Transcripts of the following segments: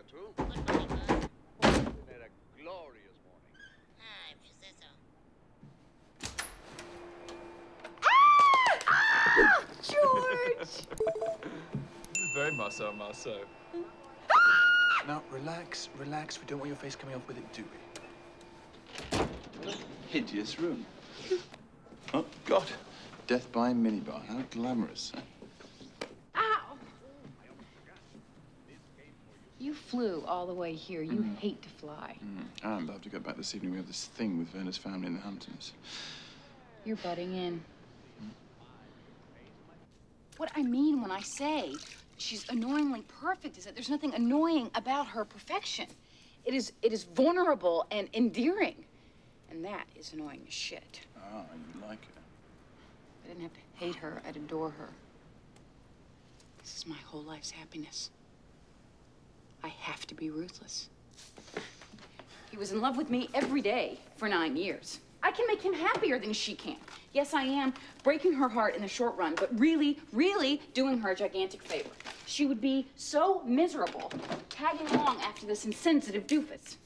the truth. Isn't it a glorious morning? Ah, if you say so. Ah! Ah! George! This is very maso-maso. Ah! Now, relax. We don't want your face coming off with it, do we? What a hideous room. Oh, God. Death by minibar. How glamorous, huh? You flew all the way here. You hate to fly. I'd love to go back this evening. We have this thing with Werner's family in the Hamptons. You're butting in. What I mean when I say she's annoyingly perfect is that there's nothing annoying about her perfection. It is vulnerable and endearing. And that is annoying as shit. Ah, you like it. I didn't have to hate her. I'd adore her. This is my whole life's happiness. I have to be ruthless. He was in love with me every day for 9 years. I can make him happier than she can. Yes, I am breaking her heart in the short run, but really, really doing her a gigantic favor. She would be so miserable tagging along after this insensitive doofus.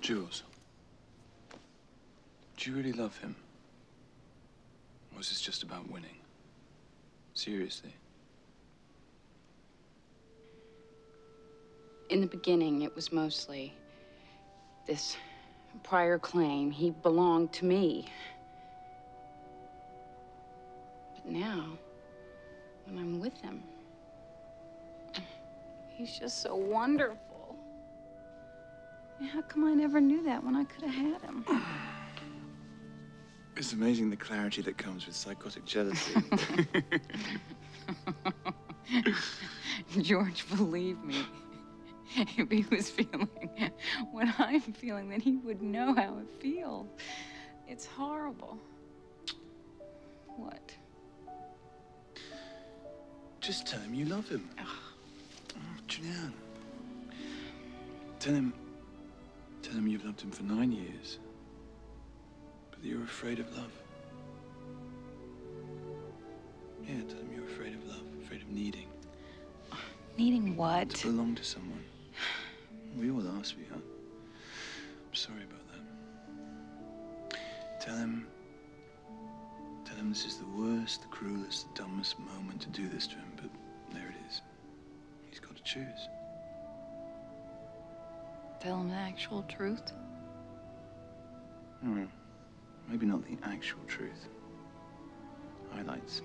Jules, do you really love him? Or is this just about winning? Seriously. In the beginning, it was mostly this prior claim. He belonged to me. But now, when I'm with him, he's just so wonderful. How come I never knew that when I could have had him? It's amazing the clarity that comes with psychotic jealousy. George, believe me. If he was feeling what I'm feeling, then he would know how it feels. It's horrible. What? Just tell him you love him. Oh, Julianne. Tell him you've loved him for 9 years. But you're afraid of love. Yeah, tell him you're afraid of love, afraid of needing. Needing what? To belong to someone. We all are, sweetheart. I'm sorry about that. Tell him this is the worst, the cruelest, the dumbest moment to do this to him, but there it is. He's got to choose. Tell him the actual truth? Maybe not the actual truth. Highlights.